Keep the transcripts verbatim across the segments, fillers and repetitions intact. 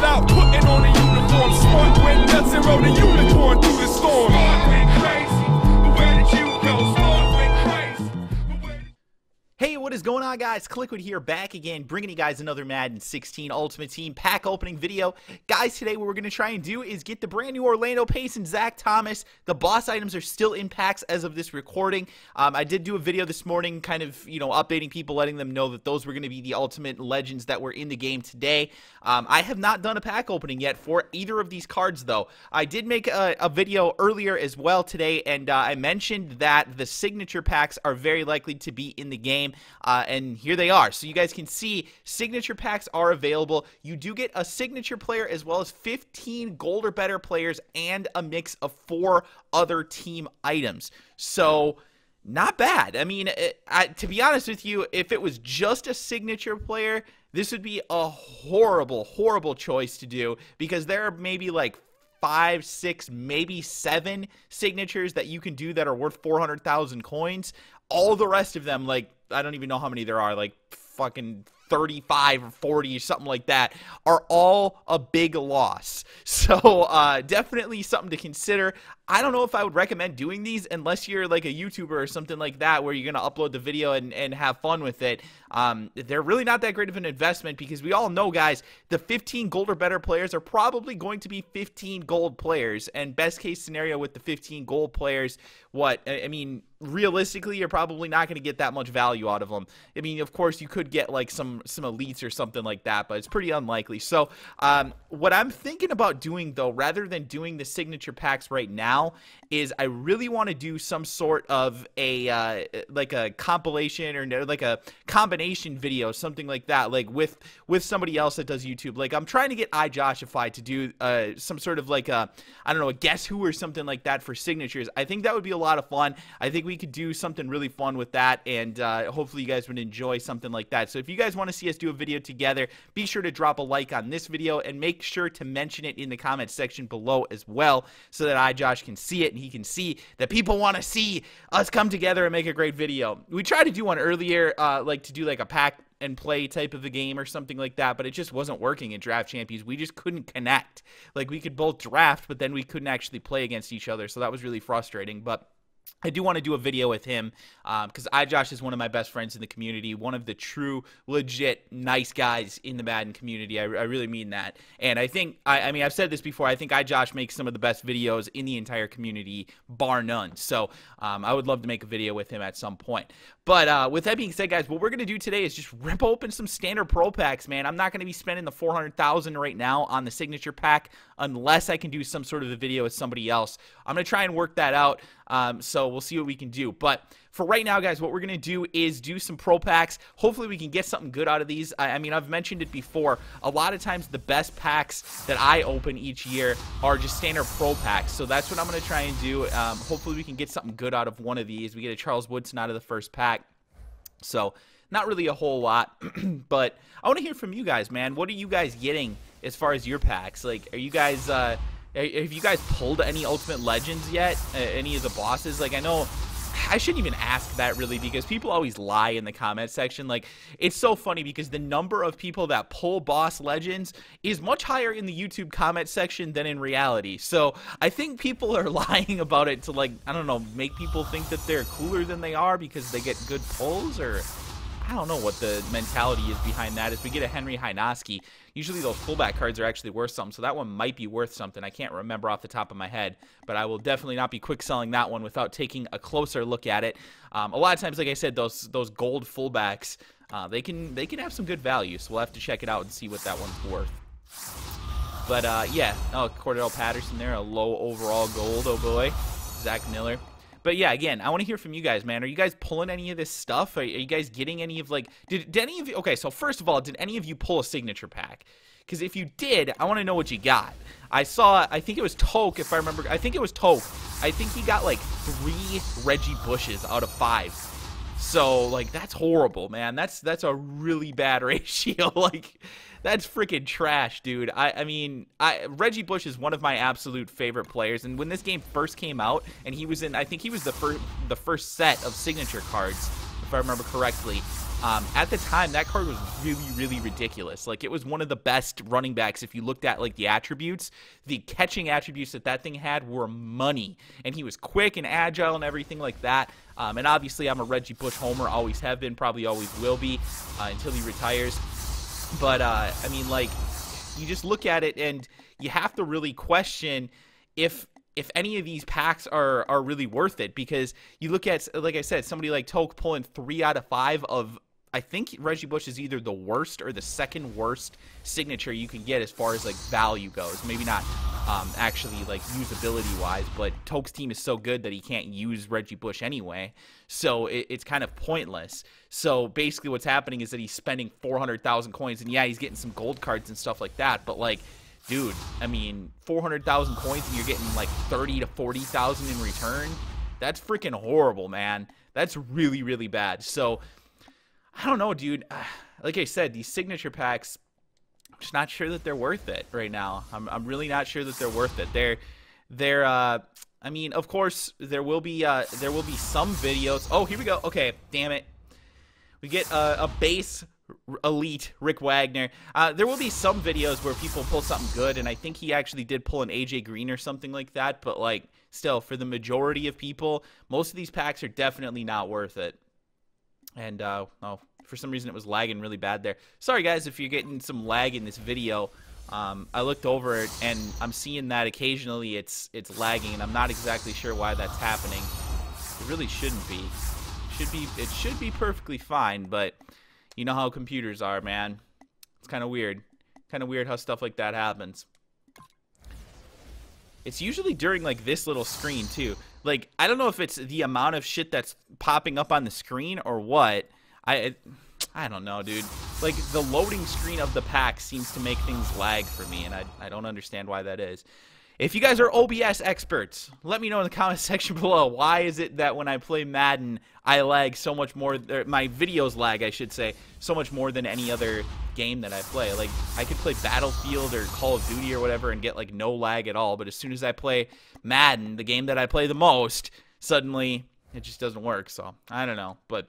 it out, putting on a uniform. Sport went nuts and rode a unicorn through the storm. Sport went crazy, but where did you go? Sport went crazy, but where did... Hey, what is going on, guys? Kliquid here, back again, bringing you guys another Madden sixteen Ultimate Team pack opening video. Guys, today what we're going to try and do is get the brand new Orlando Pace and Zach Thomas. The boss items are still in packs as of this recording. Um, I did do a video this morning kind of, you know, updating people, letting them know that those were going to be the Ultimate Legends that were in the game today. Um, I have not done a pack opening yet for either of these cards, though. I did make a, a video earlier as well today, and uh, I mentioned that the signature packs are very likely to be in the game. Uh, and here they are. So you guys can see signature packs are available. You do get a signature player as well as fifteen gold or better players and a mix of four other team items. So not bad. I mean, it, I, to be honest with you, if it was just a signature player, this would be a horrible, horrible choice to do, because there are maybe like five, six, maybe seven signatures that you can do that are worth four hundred thousand coins. All the rest of them, like, I don't even know how many there are, like fucking thirty-five or forty or something like that, are all a big loss. So uh, definitely something to consider. I don't know if I would recommend doing these unless you're like a YouTuber or something like that, where you're going to upload the video and, and have fun with it. Um, they're really not that great of an investment, because we all know, guys, the fifteen gold or better players are probably going to be fifteen gold players. And best case scenario with the fifteen gold players, what, I mean, realistically, you're probably not going to get that much value out of them. I mean, of course, you could get like some some elites or something like that, but it's pretty unlikely. So um, what I'm thinking about doing, though, rather than doing the signature packs right now, is I really want to do some sort of a uh, like a compilation or like a combination video, something like that, like with with somebody else that does YouTube. Like, I'm trying to get iJoshify to do uh, some sort of like a, I don't know, a guess who or something like that for signatures. I think that would be a lot of fun. I think we we could do something really fun with that, and uh, hopefully you guys would enjoy something like that. So if you guys want to see us do a video together, be sure to drop a like on this video and make sure to mention it in the comment section below as well, so that iJosh can see it and he can see that people want to see us come together and make a great video. We tried to do one earlier, uh, like to do like a pack and play type of a game or something like that, but it just wasn't working in Draft Champions. We just couldn't connect. Like, we could both draft, but then we couldn't actually play against each other, so that was really frustrating. But I do want to do a video with him, because um, iJosh is one of my best friends in the community, one of the true, legit, nice guys in the Madden community. I, I really mean that. And I think, I, I mean, I've said this before, I think iJosh makes some of the best videos in the entire community, bar none. So um, I would love to make a video with him at some point. But uh, with that being said, guys, what we're going to do today is just rip open some standard pro packs, man. I'm not going to be spending the four hundred thousand dollars right now on the signature pack unless I can do some sort of a video with somebody else. I'm going to try and work that out. Um, so we'll see what we can do. But for right now, guys, what we're going to do is do some pro packs. Hopefully we can get something good out of these. I, I mean, I've mentioned it before. A lot of times the best packs that I open each year are just standard pro packs. So that's what I'm going to try and do. Um, hopefully we can get something good out of one of these. We get a Charles Woodson out of the first pack. So not really a whole lot. But I want to hear from you guys, man. What are you guys getting as far as your packs? Like, are you guys... Uh, have you guys pulled any Ultimate Legends yet? Uh, any of the bosses? Like, I know I shouldn't even ask that, really, because people always lie in the comment section. Like, it's so funny because the number of people that pull boss legends is much higher in the YouTube comment section than in reality. So I think people are lying about it to, like, I don't know, make people think that they're cooler than they are because they get good pulls, or I don't know what the mentality is behind that. As we get a Henry Hynoski, usually those fullback cards are actually worth something, so that one might be worth something. I can't remember off the top of my head, but I will definitely not be quick selling that one without taking a closer look at it. Um, a lot of times, like I said, those those gold fullbacks, uh, they can they can have some good value, so we'll have to check it out and see what that one's worth. But uh, yeah, oh, Cordell Patterson there, a low overall gold, oh boy, Zach Miller. But yeah, again, I want to hear from you guys, man. Are you guys pulling any of this stuff? Are, are you guys getting any of, like, did, did any of you, okay, so first of all, did any of you pull a signature pack? Because if you did, I want to know what you got. I saw, I think it was Toke, if I remember, I think it was Toke. I think he got, like, three Reggie Bushes out of five. So, like, that's horrible, man. That's that's a really bad ratio. Like, that's freaking trash, dude. I, I mean, I, Reggie Bush is one of my absolute favorite players. And when this game first came out, and he was in, I think he was the first, the first set of signature cards, if I remember correctly. Um, at the time, that card was really, really ridiculous. Like, it was one of the best running backs. If you looked at, like, the attributes, the catching attributes that that thing had were money. And he was quick and agile and everything like that. Um, and obviously, I'm a Reggie Bush homer. Always have been. Probably always will be uh, until he retires. But, uh, I mean, like, you just look at it and you have to really question if if any of these packs are are really worth it, because you look at, like I said, somebody like Toke pulling three out of five of, I think Reggie Bush is either the worst or the second worst signature you can get as far as like value goes. Maybe not um, actually like usability wise, but Toke's team is so good that he can't use Reggie Bush anyway. So it, it's kind of pointless. So basically what's happening is that he's spending four hundred thousand coins, and yeah, he's getting some gold cards and stuff like that. But like, dude, I mean, four hundred thousand coins and you're getting like thirty to forty thousand in return. That's freaking horrible, man. That's really, really bad. So I don't know, dude. Like I said, these signature packs, I'm just not sure that they're worth it right now. I'm, I'm really not sure that they're worth it. They're, they're, uh, I mean, of course there will be, uh, there will be some videos. Oh, here we go. Okay. Damn it. We get uh, a base elite Rick Wagner. Uh, there will be some videos where people pull something good, and I think he actually did pull an A J Green or something like that, but like still, for the majority of people, most of these packs are definitely not worth it. And uh, oh, for some reason it was lagging really bad there. Sorry guys if you're getting some lag in this video. Um, I looked over it and I'm seeing that occasionally it's it's lagging, and I'm not exactly sure why that's happening. It really shouldn't be. Should be it should be perfectly fine, but you know how computers are, man. It's kind of weird. Kind of weird how stuff like that happens. It's usually during, like, this little screen, too. Like, I don't know if it's the amount of shit that's popping up on the screen or what. I I don't know, dude. Like, the loading screen of the pack seems to make things lag for me, and I, I don't understand why that is. If you guys are O B S experts, let me know in the comment section below. Why is it that when I play Madden, I lag so much more? My videos lag, I should say, so much more than any other game that I play. Like, I could play Battlefield or Call of Duty or whatever and get, like, no lag at all. But as soon as I play Madden, the game that I play the most, suddenly it just doesn't work. So, I don't know. But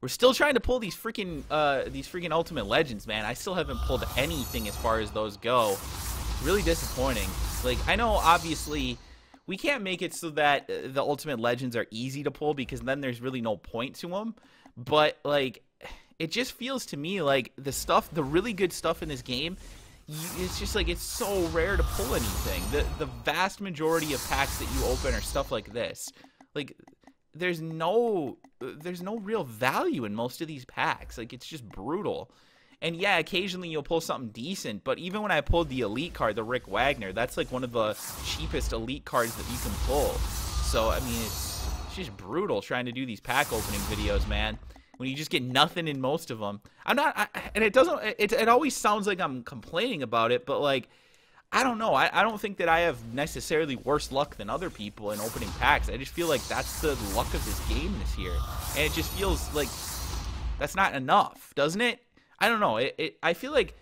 we're still trying to pull these freaking, uh, these freaking Ultimate Legends, man. I still haven't pulled anything as far as those go. Really disappointing. Like, I know, obviously, we can't make it so that the Ultimate Legends are easy to pull, because then there's really no point to them. But, like, it just feels to me like the stuff, the really good stuff in this game, it's just, like, it's so rare to pull anything. The, the vast majority of packs that you open are stuff like this. Like, there's no, there's no real value in most of these packs. Like, it's just brutal. And yeah, occasionally you'll pull something decent, but even when I pulled the elite card, the Rick Wagner, that's like one of the cheapest elite cards that you can pull. So, I mean, it's, it's just brutal trying to do these pack opening videos, man, when you just get nothing in most of them. I'm not, I, and it doesn't, it, it always sounds like I'm complaining about it, but like, I don't know. I, I don't think that I have necessarily worse luck than other people in opening packs. I just feel like that's the luck of this game this year. And it just feels like that's not enough, doesn't it? I don't know. It, it, I feel like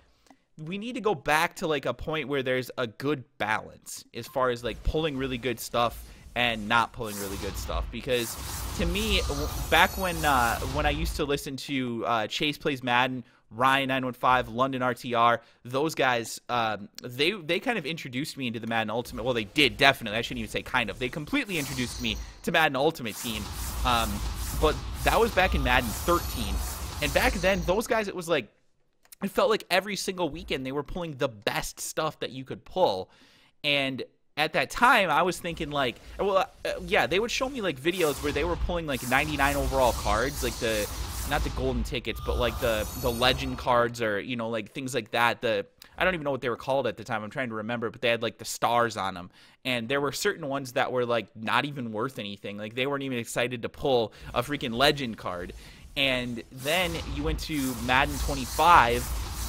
we need to go back to, like, a point where there's a good balance as far as, like, pulling really good stuff and not pulling really good stuff. Because, to me, back when uh, when I used to listen to uh, Chase Plays Madden, Ryan nine one five, London R T R, those guys, um, they, they kind of introduced me into the Madden Ultimate. Well, they did, definitely. I shouldn't even say kind of. They completely introduced me to Madden Ultimate Team. Um, but that was back in Madden thirteen. And back then, those guys, it was like, it felt like every single weekend they were pulling the best stuff that you could pull. And at that time, I was thinking like, well, uh, yeah, they would show me like videos where they were pulling like ninety-nine overall cards, like the, not the golden tickets, but like the, the legend cards, or, you know, like things like that. The, I don't even know what they were called at the time. I'm trying to remember, but they had like the stars on them. And there were certain ones that were like not even worth anything. Like they weren't even excited to pull a freaking legend card. And then you went to Madden twenty-five,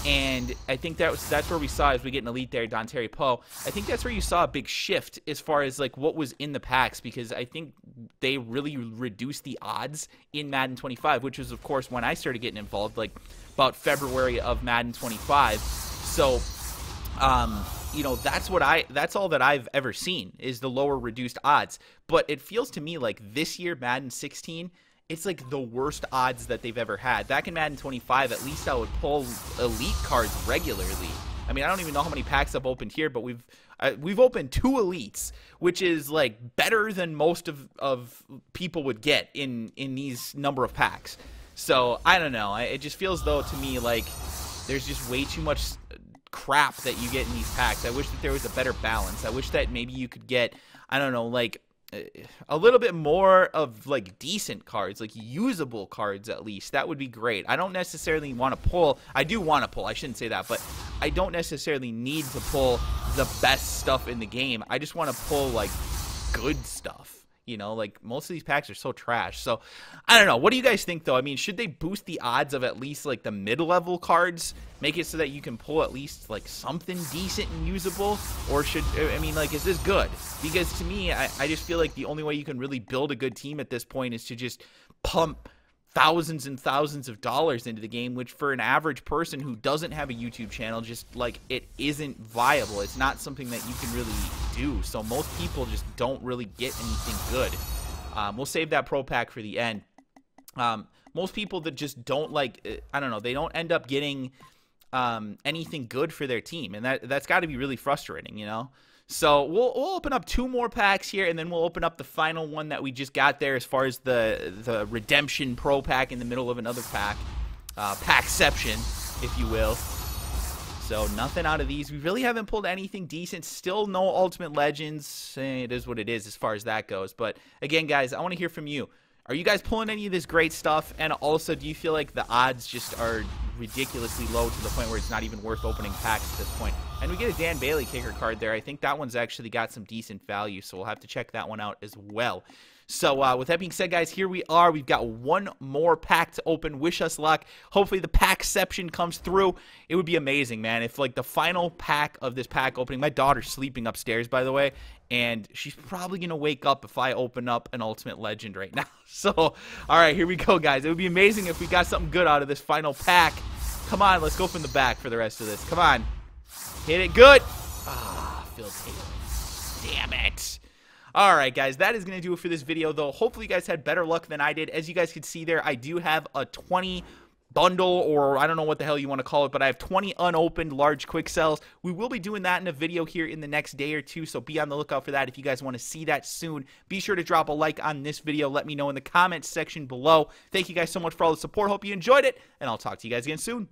and I think that was, that's where we saw, as we get an elite there, Don Terry Poe, I think that's where you saw a big shift as far as, like, what was in the packs, because I think they really reduced the odds in Madden twenty-five, which was, of course, when I started getting involved, like, about February of Madden twenty-five. So, um... you know, that's what I, that's all that I've ever seen is the lower reduced odds. But it feels to me like this year, Madden sixteen it's like the worst odds that they've ever had. Back in Madden twenty-five, at least I would pull elite cards regularly. I mean, I don't even know how many packs I've opened here, but we've uh, we've opened two elites, which is like better than most of of people would get in in these number of packs. So I don't know. I, it just feels though to me like there's just way too much crap that you get in these packs. I wish that there was a better balance. I wish that maybe you could get, I don't know, like a little bit more of like decent cards, like usable cards at least. That would be great. I don't necessarily want to pull. I do want to pull. I shouldn't say that, but I don't necessarily need to pull the best stuff in the game. I just want to pull like good stuff. You know, like most of these packs are so trash. So I don't know. What do you guys think though? I mean, should they boost the odds of at least like the mid-level cards? Make it so that you can pull at least like something decent and usable? Or should, I mean, like, is this good? Because to me, I, I just feel like the only way you can really build a good team at this point is to just pump thousands and thousands of dollars into the game, which for an average person who doesn't have a YouTube channel, just like it isn't viable. It's not something that you can really do. So most people just don't really get anything good. Um, we'll save that pro pack for the end. Um, most people that just don't like, I don't know, they don't end up getting um, anything good for their team. And that, that's got to be really frustrating, you know? So we'll, we'll open up two more packs here, and then we'll open up the final one that we just got there as far as the, the Redemption Pro Pack in the middle of another pack. Uh, packception, if you will. So nothing out of these. We really haven't pulled anything decent. Still no Ultimate Legends. It is what it is as far as that goes. But again, guys, I want to hear from you. Are you guys pulling any of this great stuff? And also, do you feel like the odds just are ridiculously low to the point where it's not even worth opening packs at this point? And we get a Dan Bailey kicker card there. I think that one's actually got some decent value, so we'll have to check that one out as well. So uh, with that being said, guys, here we are. We've got one more pack to open. Wish us luck. Hopefully the packception comes through. It would be amazing, man, if like the final pack of this pack opening. My daughter's sleeping upstairs, by the way, and she's probably going to wake up if I open up an Ultimate Legend right now. So, all right, here we go, guys. It would be amazing if we got something good out of this final pack. Come on, let's go from the back for the rest of this. Come on. Hit it good. Ah, Phil Taylor. Damn it. All right, guys, that is going to do it for this video, though. Hopefully, you guys had better luck than I did. As you guys can see there, I do have a twenty bundle, or I don't know what the hell you want to call it, but I have twenty unopened large quick sells. We will be doing that in a video here in the next day or two, so be on the lookout for that if you guys want to see that soon. Be sure to drop a like on this video. Let me know in the comments section below. Thank you guys so much for all the support. Hope you enjoyed it, and I'll talk to you guys again soon.